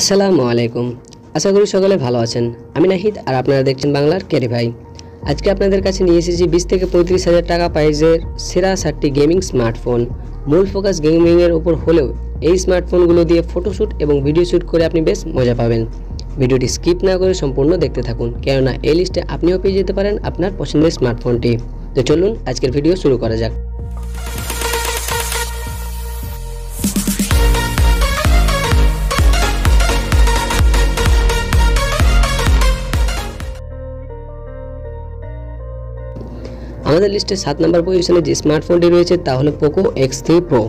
আসসালামু আলাইকুম, আশা করি সকলে ভালো আছেন। আমি নাহিদ আর আপনারা দেখছেন বাংলার ক্যারি ভাই। আজকে আপনাদের কাছে নিয়ে এসেছি 20 থেকে 35 হাজার টাকা প্রাইসের সেরা 7টি গেমিং স্মার্টফোন। মূল ফোকাস গেমিংয়ের উপর হলেও এই স্মার্টফোনগুলো দিয়ে ফটোশ্যুট এবং ভিডিও শ্যুট করে আপনি বেশ মজা পাবেন। ভিডিওটি স্কিপ না করে সম্পূর্ণ দেখতে থাকুন, কেননা এই লিস্টে আপনিও পেয়ে যেতে পারেন আপনার পছন্দের স্মার্টফোনটি। তো চলুন আজকের ভিডিও শুরু করা যাক। আমাদের লিস্টে 7 নম্বর পজিশনে যে স্মার্টফোনটি রয়েছে তা হলো পোকো X3 Pro।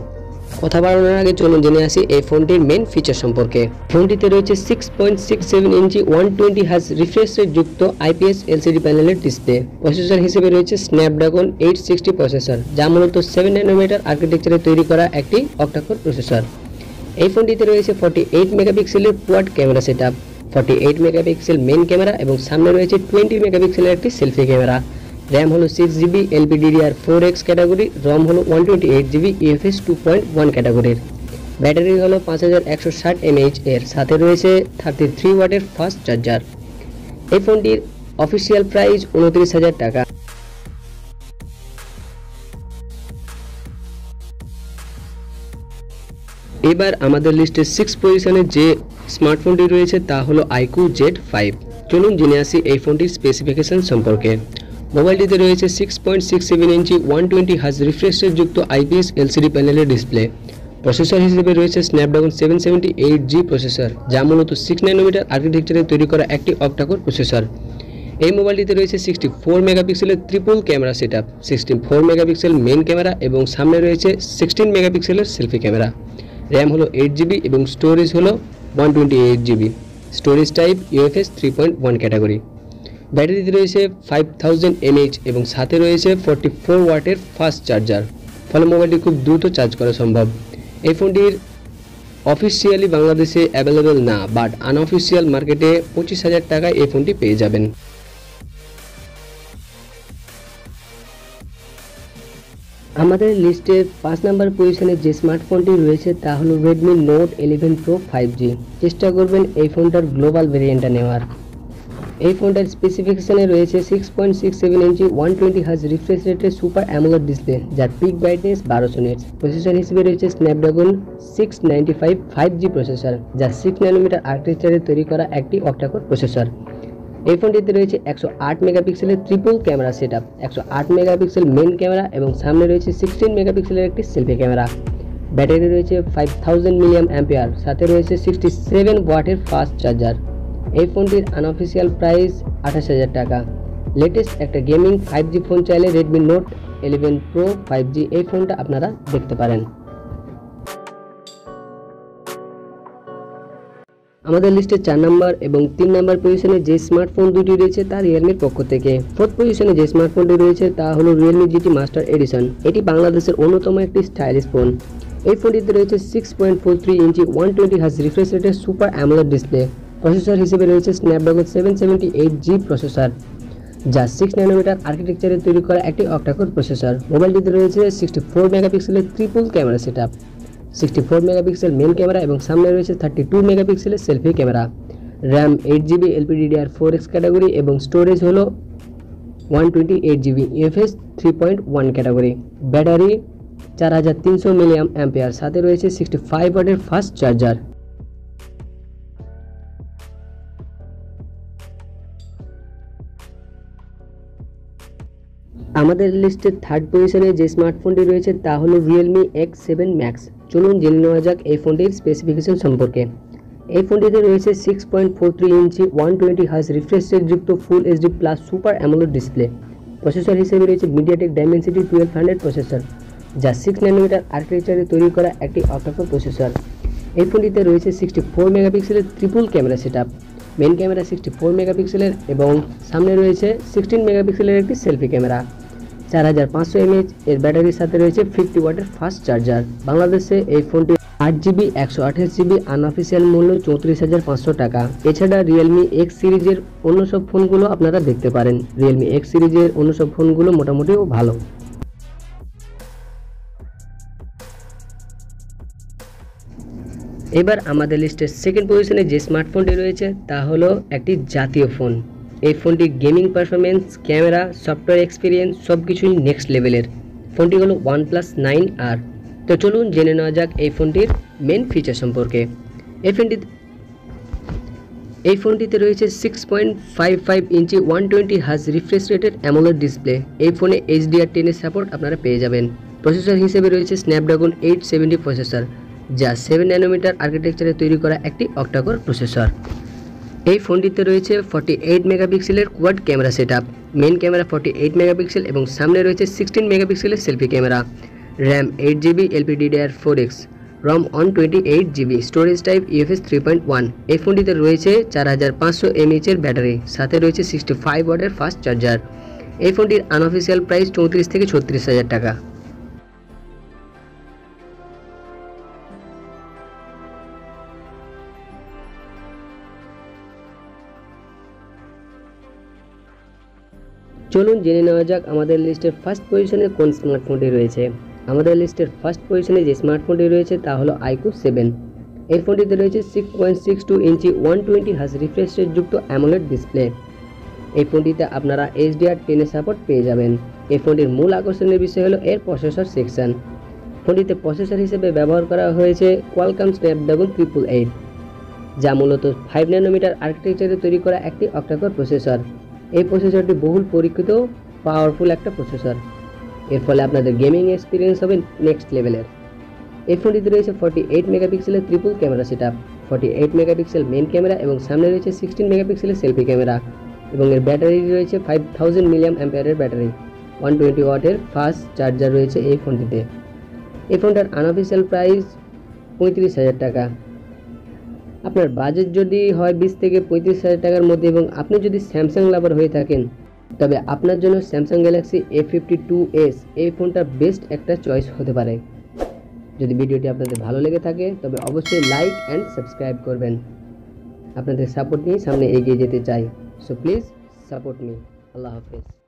কথা বাড়ানোর আগে চলুন জেনে আসি এই ফোনটির মেন ফিচার সম্পর্কে। ফোনটিতে রয়েছে 6.67 ইঞ্চি 120 হার্জ রিফ্রেশ রেট যুক্ত IPS LCD প্যানেলের ডিসপ্লে। প্রসেসর হিসেবে রয়েছে Snapdragon 860 প্রসেসর, যা মূলত 7 ন্যানোমিটার আর্কিটেকচারে তৈরি করা একটি অক্টাকোর প্রসেসর। এই ফোনটিতে রয়েছে 48 মেগাপিক্সেলের quad camera setup, 48 megapixel main camera এবং সামনে রয়েছে 20 মেগাপিক্সেলের একটি সেলফি ক্যামেরা। RAM হলো 6GB LPDDR4X ক্যাটাগরি, ROM হলো 128GB UFS 2.1 ক্যাটাগরির। ব্যাটারি হলো 5160 mAh এর সাথে রয়েছে 33 ওয়াটের ফাস্ট চার্জার। এই ফোনটির অফিসিয়াল প্রাইস 29000 টাকা। এবার আমাদের লিস্টের 6 পজিশনে যে স্মার্টফোনটি রয়েছে তা হলো iQOO Z5। চলুন জেনে আসি এই ফোনটির স্পেসিফিকেশন সম্পর্কে। মোবাইলটিতে রয়েছে 6.67 ইঞ্চি 120 হার্জ রিফ্রেশ রেট যুক্ত IPS LCD প্যানেলের ডিসপ্লে। প্রসেসর হিসেবে রয়েছে Snapdragon 778G প্রসেসর, যা মূলত 6 ন্যানোমিটার আর্কিটেকচারে তৈরি করা একটি অক্টাকোর প্রসেসর। এই মোবাইলটিতে রয়েছে 64 মেগাপিক্সেলের triple camera setup, 64 megapixel main camera এবং সামনে রয়েছে 16 মেগাপিক্সেলের সেলফি ক্যামেরা। RAM হলো 8GB এবং স্টোরেজ হলো 128GB। Storage type UFS 3.1 category. ব্যাটারিতে রয়েছে 5000 mAh এবং সাথে রয়েছে 44 ওয়াটের ফাস্ট চার্জার, ফলে মোবাইলটি খুব দ্রুত চার্জ করা সম্ভব। এই ফোনটির অফিসিয়ালি বাংলাদেশে অ্যাভেলেবেল না, বাট আনঅফিসিয়াল মার্কেটে 25000 টাকায় এই ফোনটি পেয়ে যাবেন। আমাদের লিস্টে 5 নম্বর পজিশনে যে স্মার্টফোনটি রয়েছে তা হলো Redmi Note 11 Pro 5G। চেষ্টা করবেন এই ফোনটার গ্লোবাল ভেরিয়েন্টটা নেওয়ার। এই ফোনটার স্পেসিফিকেশনে রয়েছে 6.67 ইঞ্চি 120 হার্জ রিফ্রেশ রেটের সুপার AMOLED ডিসপ্লে, যার পিক ব্রাইটনেস 1200 নিটস। প্রসেসর হিসেবে রয়েছে Snapdragon 695 5G প্রসেসর, যা 6 ন্যানোমিটার আর্কিটেকচারে তৈরি করা একটি অক্টাকোর প্রসেসর। এই ফোনটিতে রয়েছে 108 মেগাপিক্সেলের triple camera setup, 108 megapixel main camera এবং সামনে রয়েছে 16 মেগাপিক্সেলের একটি সেলফি ক্যামেরা। ব্যাটারি রয়েছে 5000 mAh, সাথে রয়েছে 67 ওয়াটের ফাস্ট চার্জার। এই ফোনটির আনঅফিসিয়াল প্রাইস 28000 টাকা। লেটেস্ট একটা গেমিং 5G ফোন চাইলে Redmi Note 11 Pro 5G এই ফোনটা আপনারা দেখতে পারেন। আমাদের লিস্টে 4 নম্বর এবং 3 নম্বর পজিশনে যে স্মার্টফোন দুটি রয়েছে তা Realmeর পক্ষ থেকে। 4th পজিশনে যে স্মার্টফোনটি রয়েছে তা হলো Realme GT Master Edition। এটি বাংলাদেশের অন্যতম একটি স্টাইলিশ ফোন। এই ফোনটিতে রয়েছে 6.43 ইঞ্চি 120 হার্জ রিফ্রেশ রেটের সুপার AMOLED ডিসপ্লে। প্রসেসর হিসেবে রয়েছে Snapdragon 778G প্রসেসর, যা 6 ন্যানোমিটার আর্কিটেকচারে তৈরি করা একটি অক্টাকোর প্রসেসর। মোবাইলটিতে রয়েছে 64 মেগাপিক্সেলের triple camera setup, 64 megapixel main camera এবং সামনে রয়েছে 32 মেগাপিক্সেলের selfie camera. RAM 8GB LPDDR4X category এবং স্টোরেজ হলো 128GB UFS 3.1 category. Battery 4300 mAh, সাথে রয়েছে 65 ওয়াটের ফাস্ট চার্জার। আমাদের লিস্টে 3rd পজিশনে যে স্মার্টফোনটি রয়েছে তা হলো Realme X7 Max। চলুন জেনে নেওয়া যাক এই ফোনটির স্পেসিফিকেশন সম্পর্কে। এই ফোনটিতে রয়েছে 6.43 ইঞ্চি 120 হার্জ রিফ্রেশ রেট যুক্ত full HD plus super AMOLED display. Processor হিসেবে রয়েছে MediaTek Dimensity 1200 প্রসেসর, যা 6 ন্যানোমিটার আর্কিটেকচারে তৈরি করা একটি অক্টাকোর প্রসেসর। এই ফোনটিতে রয়েছে 64 মেগাপিক্সেলের triple camera setup, main camera 64 মেগাপিক্সেলের এবং সামনে রয়েছে 16 মেগাপিক্সেলের একটি সেলফি ক্যামেরা। 4500 mAh এর ব্যাটারির সাথে রয়েছে 50 ওয়াটের ফাস্ট চার্জার। বাংলাদেশে এই ফোনটি 8GB 128GB আনঅফিসিয়াল মূল্য 34500 টাকা। এছাড়া Realme X সিরিজের অন্য সব ফোনগুলো আপনারা দেখতে পারেন। Realme X সিরিজের অন্য সব ফোনগুলো মোটামুটিও ভালো। এবার আমাদের লিস্টের সেকেন্ড পজিশনে যে স্মার্টফোনটি রয়েছে তা হলো একটি জাতীয় ফোন। এই ফোনটি gaming performance, camera, software experience সব কিছুই নেক্সট লেভেলের। ফোনটি হলো OnePlus 9R। তো চলুন জেনে নেওয়া যাক এই ফোনটির মেন ফিচার সম্পর্কে। এই ফোনটিতে রয়েছে 6.55 ইঞ্চি 120Hz রিফ্রেশ রেটের AMOLED ডিসপ্লে। এই ফোনে HDR10 সাপোর্ট আপনারা পেয়ে যাবেন। প্রসেসর হিসেবে রয়েছে Snapdragon 870 প্রসেসর, যা 7 ন্যানোমিটার আর্কিটেকচারে তৈরি করা একটি অক্টাকোর প্রসেসর। এই ফোনটিতে রয়েছে 48 মেগাপিক্সেলের quad camera setup. Main camera 48 megapixel এবং সামনে রয়েছে 16 মেগাপিক্সেলের selfie camera. RAM 8GB LPDDR4X, ROM 128GB, storage type UFS 3.1। এই ফোনটিতে রয়েছে 4500 mAh এর ব্যাটারি, সাথে রয়েছে 65 ওয়াটের ফাস্ট চার্জার। এই ফোনটির আনঅফিশিয়াল প্রাইস 34 থেকে 36 হাজার টাকা। চলুন জেনে নেওয়া যাক আমাদের লিস্টের ফার্স্ট পজিশনে কোন স্মার্টফোনটি রয়েছে। আমাদের লিস্টের ফার্স্ট পজিশনে যে স্মার্টফোনটি রয়েছে তা হলো iQOO Z5। এই ফোনটিতে রয়েছে 6.62 ইঞ্চি 120Hz রিফ্রেশ রেটযুক্ত AMOLED ডিসপ্লে। এই ফোনটিতে আপনারা HDR10 সাপোর্ট পেয়ে যাবেন। এই ফোনটির মূল আকর্ষণের বিষয় হলো এর প্রসেসর সেকশন। ফোনটিতে প্রসেসর হিসেবে ব্যবহার করা হয়েছে কোয়ালকম Snapdragon 888, যা মূলত 5 ন্যানোমিটার আর্কিটেকচারে তৈরি করা একটি অক্টাকোর প্রসেসর। এই প্রসেসরটি বহুল পরীক্ষিত পাওয়ারফুল একটা প্রসেসর। এর ফলে আপনাদের গেমিং এক্সপিরিয়েন্স হবে নেক্সট লেভেলের। এই ফোনটিতে রয়েছে 48 মেগাপিক্সেলের triple camera setup, 48 megapixel main camera এবং সামনে রয়েছে 16 মেগাপিক্সেলের সেলফি ক্যামেরা এবং এর ব্যাটারি রয়েছে 5000 mAh ব্যাটারি, 120 ওয়াটের ফাস্ট চার্জার রয়েছে এই ফোনটিতে। এই ফোনটার আনঅফিশিয়াল প্রাইস 35 হাজার টাকা। আপনার বাজেট যদি হয় 20 থেকে 35 হাজার টাকার মধ্যে এবং আপনি যদি স্যামসাং লাভার হয়ে থাকেন, তবে আপনার জন্য স্যামসাং গ্যালাক্সি A52s এই ফোনটা বেস্ট একটা চয়েস হতে পারে। যদি ভিডিওটি আপনাদের ভালো লেগে থাকে তবে অবশ্যই লাইক অ্যান্ড সাবস্ক্রাইব করবেন। আপনাদের সাপোর্ট নিয়ে সামনে এগিয়ে যেতে চাই, সো প্লিজ সাপোর্ট মি। আল্লাহ হাফেজ।